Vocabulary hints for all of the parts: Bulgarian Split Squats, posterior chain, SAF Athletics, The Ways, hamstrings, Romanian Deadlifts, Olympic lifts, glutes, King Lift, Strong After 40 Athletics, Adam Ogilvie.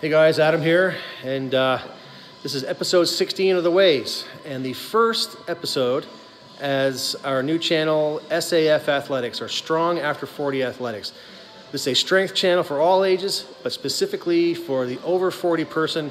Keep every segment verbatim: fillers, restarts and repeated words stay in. Hey guys, Adam here, and uh, this is episode sixteen of The Ways, and the first episode as our new channel, S A F Athletics, or Strong After forty Athletics. This is a strength channel for all ages, but specifically for the over forty person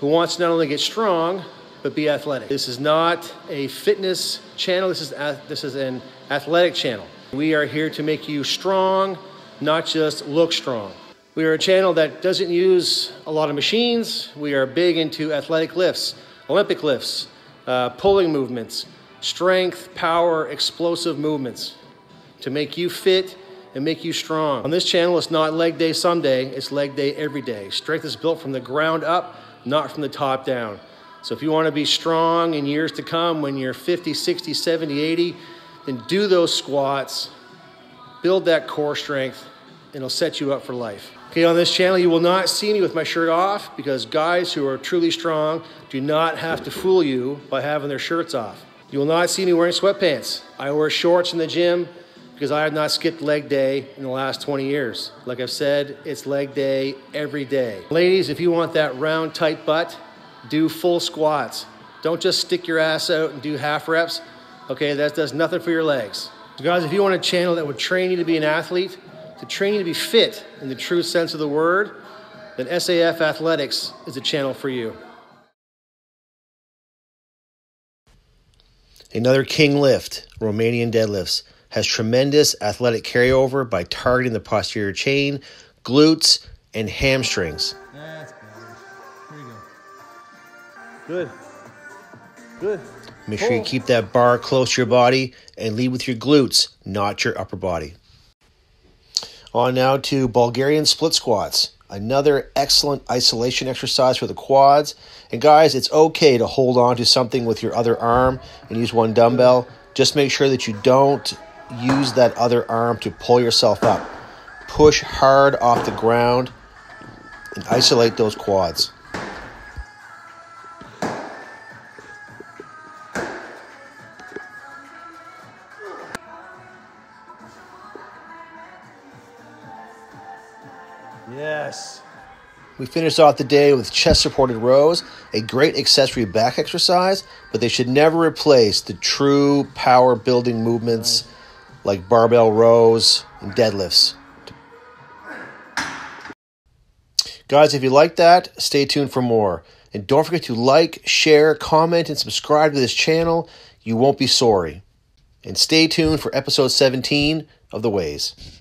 who wants to not only get strong, but be athletic. This is not a fitness channel, this is, this is an athletic channel. We are here to make you strong, not just look strong. We are a channel that doesn't use a lot of machines. We are big into athletic lifts, Olympic lifts, uh, pulling movements, strength, power, explosive movements to make you fit and make you strong. On this channel, it's not leg day someday, it's leg day every day. Strength is built from the ground up, not from the top down. So if you want to be strong in years to come when you're fifty, sixty, seventy, eighty, then do those squats, build that core strength, and it'll set you up for life. Okay, on this channel, you will not see me with my shirt off because guys who are truly strong do not have to fool you by having their shirts off. You will not see me wearing sweatpants. I wear shorts in the gym because I have not skipped leg day in the last twenty years. Like I've said, it's leg day every day. Ladies, if you want that round, tight butt, do full squats. Don't just stick your ass out and do half reps. Okay, that does nothing for your legs. So guys, if you want a channel that would train you to be an athlete, to train you to be fit in the true sense of the word, then S A F Athletics is a channel for you. Another King Lift, Romanian Deadlifts, has tremendous athletic carryover by targeting the posterior chain, glutes, and hamstrings. That's better. Here we go. Good. Good. Make sure you keep that bar close to your body and lead with your glutes, not your upper body. On now to Bulgarian Split Squats, another excellent isolation exercise for the quads. And guys, it's okay to hold on to something with your other arm and use one dumbbell. Just make sure that you don't use that other arm to pull yourself up. Push hard off the ground and isolate those quads. Yes. We finish off the day with chest-supported rows, a great accessory back exercise, but they should never replace the true power-building movements like barbell rows and deadlifts. Guys, if you like that, stay tuned for more. And don't forget to like, share, comment, and subscribe to this channel. You won't be sorry. And stay tuned for episode seventeen of The Ways.